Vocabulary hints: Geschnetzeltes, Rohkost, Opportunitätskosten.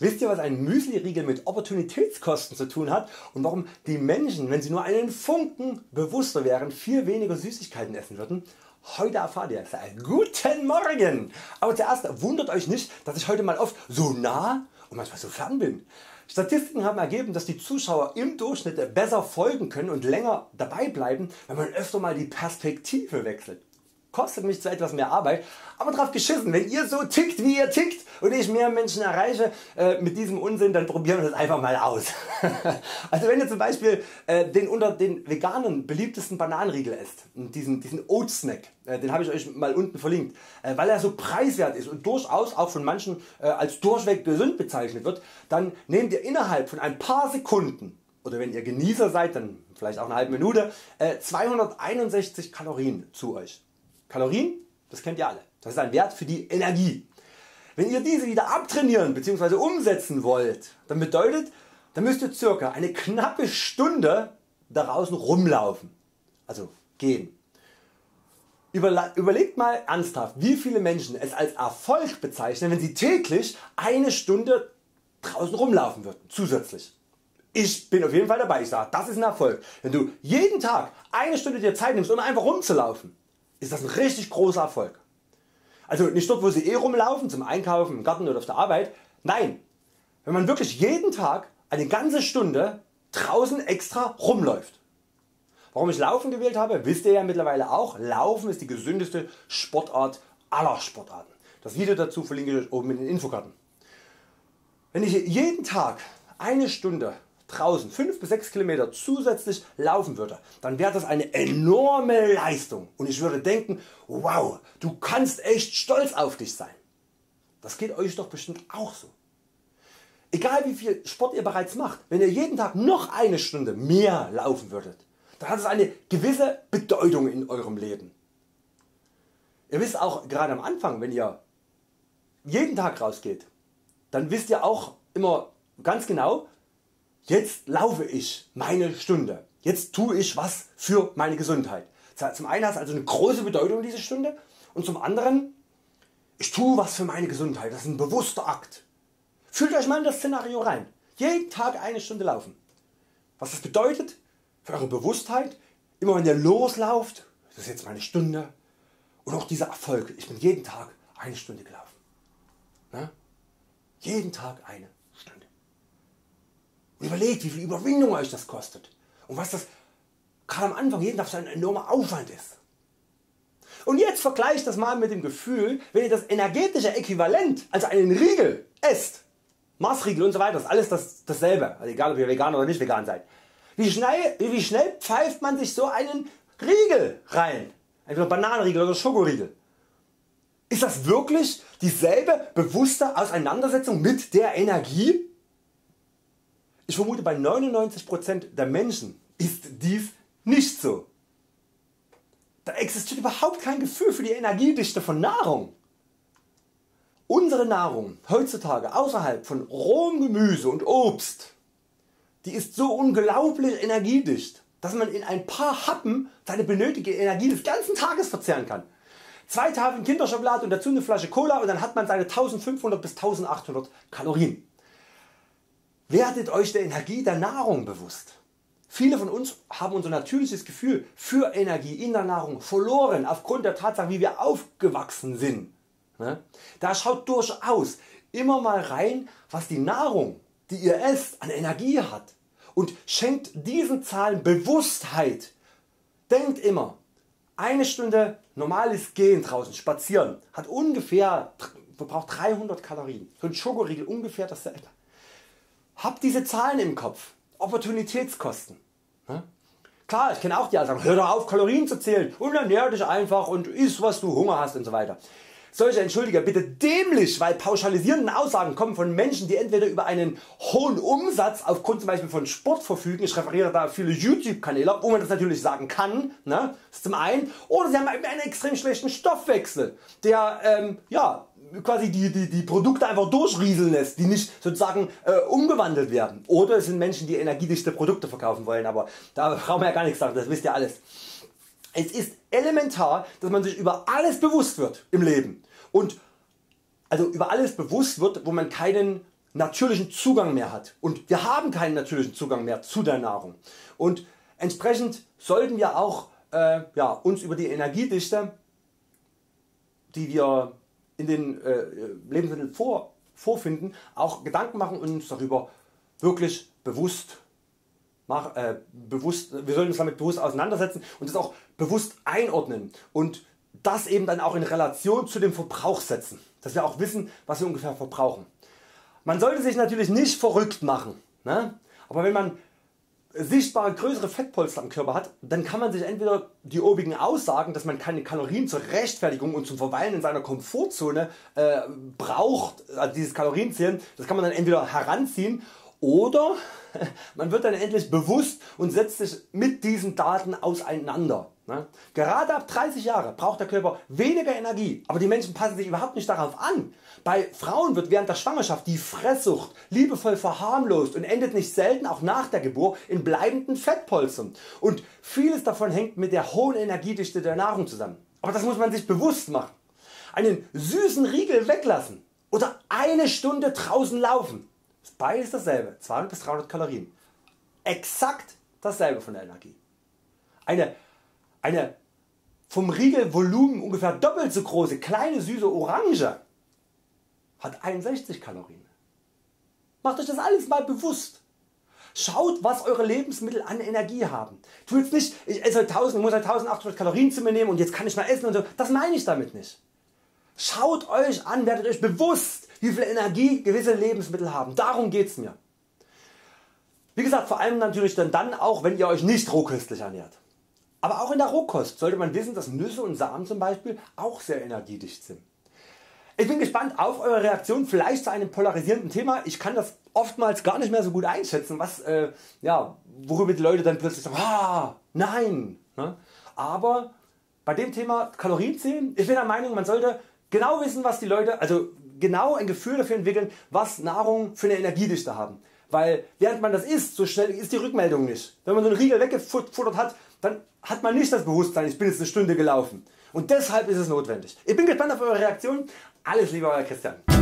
Wisst ihr, was ein Müsliriegel mit Opportunitätskosten zu tun hat und warum die Menschen, wenn sie nur einen Funken bewusster wären, viel weniger Süßigkeiten essen würden? Heute erfahrt ihr es. Guten Morgen! Aber zuerst wundert euch nicht, dass ich heute mal oft so nah und manchmal so fern bin. Statistiken haben ergeben, dass die Zuschauer im Durchschnitt besser folgen können und länger dabei bleiben, wenn man öfter mal die Perspektive wechselt. Kostet mich zwar etwas mehr Arbeit, aber drauf geschissen, wenn ihr so tickt wie ihr tickt und ich mehr Menschen erreiche mit diesem Unsinn, dann probieren wir das einfach mal aus. Also wenn ihr zum Beispiel den unter den Veganern beliebtesten Bananenriegel esst, diesen Oat Snack, den habe ich euch mal unten verlinkt, weil er so preiswert ist und durchaus auch von manchen als durchweg gesund bezeichnet wird, dann nehmt ihr innerhalb von ein paar Sekunden, oder wenn ihr Genießer seid, dann vielleicht auch eine halbe Minute, 261 Kalorien zu euch. Kalorien, das kennt ihr alle, das ist ein Wert für die Energie. Wenn ihr diese wieder abtrainieren bzw. umsetzen wollt, dann bedeutet, dann müsst ihr circa eine knappe Stunde da draußen rumlaufen, also gehen. Überlegt mal ernsthaft, wie viele Menschen es als Erfolg bezeichnen, wenn sie täglich eine Stunde draußen rumlaufen würden zusätzlich. Ich bin auf jeden Fall dabei, ich sage, das ist ein Erfolg. Wenn du jeden Tag eine Stunde dir Zeit nimmst, um einfach rumzulaufen, ist das ein richtig großer Erfolg. Also nicht dort, wo sie rumlaufen, zum Einkaufen, im Garten oder auf der Arbeit. Nein, wenn man wirklich jeden Tag eine ganze Stunde draußen extra rumläuft. Warum ich Laufen gewählt habe, wisst ihr ja mittlerweile auch. Laufen ist die gesündeste Sportart aller Sportarten. Das Video dazu verlinke ich euch oben in den Infokarten. Wenn ich jeden Tag eine Stunde draußen 5 bis 6 km zusätzlich laufen würde, dann wäre das eine enorme Leistung und ich würde denken, wow, du kannst echt stolz auf dich sein. Das geht euch doch bestimmt auch so. Egal wie viel Sport ihr bereits macht, wenn ihr jeden Tag noch eine Stunde mehr laufen würdet, dann hat es eine gewisse Bedeutung in eurem Leben. Ihr wisst auch gerade am Anfang, wenn ihr jeden Tag rausgeht, dann wisst ihr auch immer ganz genau, jetzt laufe ich meine Stunde, jetzt tue ich was für meine Gesundheit. Zum einen hat es also eine große Bedeutung diese Stunde und zum anderen, ich tue was für meine Gesundheit, das ist ein bewusster Akt. Fühlt euch mal in das Szenario rein, jeden Tag eine Stunde laufen. Was das bedeutet für eure Bewusstheit, immer wenn ihr loslauft, das ist jetzt meine Stunde, und auch dieser Erfolg, ich bin jeden Tag eine Stunde gelaufen. Ne? Jeden Tag eine Stunde. Und überlegt, wie viel Überwindung euch das kostet und was das gerade am Anfang jeden Tag so ein enormer Aufwand ist. Und jetzt vergleicht das mal mit dem Gefühl, wenn ihr das energetische Äquivalent, also einen Riegel esst, Maßriegel und so weiter, ist alles dasselbe, also egal ob ihr vegan oder nicht vegan seid. Wie schnell pfeift man sich so einen Riegel rein, entweder Bananenriegel oder Schokoriegel. Ist das wirklich dieselbe bewusste Auseinandersetzung mit der Energie? Ich vermute, bei 99% der Menschen ist dies nicht so. Da existiert überhaupt kein Gefühl für die Energiedichte von Nahrung. Unsere Nahrung heutzutage außerhalb von rohem Gemüse und Obst, die ist so unglaublich energiedicht, dass man in ein paar Happen seine benötigte Energie des ganzen Tages verzehren kann. 2 Tafeln Kinderschokolade und dazu eine Flasche Cola und dann hat man seine 1500 bis 1800 Kalorien. Werdet euch der Energie der Nahrung bewusst. Viele von uns haben unser natürliches Gefühl für Energie in der Nahrung verloren aufgrund der Tatsache wie wir aufgewachsen sind. Da schaut durchaus immer mal rein was die Nahrung die ihr esst an Energie hat und schenkt diesen Zahlen Bewusstheit. Denkt immer, eine Stunde normales Gehen draußen spazieren hat ungefähr verbraucht 300 Kalorien, so ein Schokoriegel ungefähr dasselbe. Habt diese Zahlen im Kopf, Opportunitätskosten. Klar, ich kenne auch die Aussagen, hör doch auf Kalorien zu zählen und ernähr dich einfach und iss was du Hunger hast und so weiter. Solche Entschuldiger bitte dämlich, weil pauschalisierenden Aussagen kommen von Menschen die entweder über einen hohen Umsatz aufgrund zum Beispiel von Sport verfügen, ich referiere da viele YouTube Kanäle, wo man das natürlich sagen kann, ne, ist zum einen, oder sie haben einen extrem schlechten Stoffwechsel, der ja, quasi die Produkte einfach durchrieseln lässt, die nicht sozusagen umgewandelt werden. Oder es sind Menschen die energiedichte Produkte verkaufen wollen, aber da brauchen wir ja gar nichts sagen, das wisst ihr alles. Es ist elementar dass man sich über alles bewusst wird im Leben und also über alles bewusst wird wo man keinen natürlichen Zugang mehr hat, und wir haben keinen natürlichen Zugang mehr zu der Nahrung, und entsprechend sollten wir auch uns über die Energiedichte, die wir in den Lebensmitteln vorfinden, auch Gedanken machen und uns darüber wirklich wir sollten uns damit bewusst auseinandersetzen und das auch bewusst einordnen und das eben dann auch in Relation zu dem Verbrauch setzen, dass wir auch wissen, was wir ungefähr verbrauchen. Man sollte sich natürlich nicht verrückt machen, ne? Aber wenn man sichtbare größere Fettpolster am Körper hat, dann kann man sich entweder die obigen Aussagen, dass man keine Kalorien zur Rechtfertigung und zum Verweilen in seiner Komfortzone braucht, also dieses Kalorienzählen, das kann man dann entweder heranziehen, oder man wird dann endlich bewusst und setzt sich mit diesen Daten auseinander. Gerade ab 30 Jahre braucht der Körper weniger Energie, aber die Menschen passen sich überhaupt nicht darauf an. Bei Frauen wird während der Schwangerschaft die Fresssucht liebevoll verharmlost und endet nicht selten auch nach der Geburt in bleibenden Fettpolstern, und vieles davon hängt mit der hohen Energiedichte der Nahrung zusammen. Aber das muss man sich bewusst machen. Einen süßen Riegel weglassen oder eine Stunde draußen laufen, beides dasselbe, 200 bis 300 Kalorien, exakt dasselbe von der Energie. Eine vom Riegelvolumen ungefähr doppelt so große kleine süße Orange hat 61 Kalorien. Macht euch das alles mal bewusst. Schaut, was eure Lebensmittel an Energie haben. Tu jetzt nicht, ich esse 1000, muss 1800 Kalorien zu mir nehmen und jetzt kann ich mal essen und so. Das meine ich damit nicht. Schaut euch an, werdet euch bewusst, wie viel Energie gewisse Lebensmittel haben. Darum geht's mir. Wie gesagt, vor allem natürlich dann auch, wenn ihr euch nicht rohköstlich ernährt. Aber auch in der Rohkost sollte man wissen, dass Nüsse und Samen zum Beispiel auch sehr energiedicht sind. Ich bin gespannt auf eure Reaktion, vielleicht zu einem polarisierenden Thema. Ich kann das oftmals gar nicht mehr so gut einschätzen, was, worüber die Leute dann plötzlich sagen, ah, nein. Aber bei dem Thema Kalorienzählen, ich bin der Meinung, man sollte genau wissen, was die Leute, also genau ein Gefühl dafür entwickeln, was Nahrung für eine Energiedichte haben. Weil während man das isst, so schnell ist die Rückmeldung nicht. Wenn man so einen Riegel weggefuttert hat, dann hat man nicht das Bewusstsein, ich bin jetzt eine Stunde gelaufen. Und deshalb ist es notwendig. Ich bin gespannt auf eure Reaktion. Alles Liebe, euer Christian.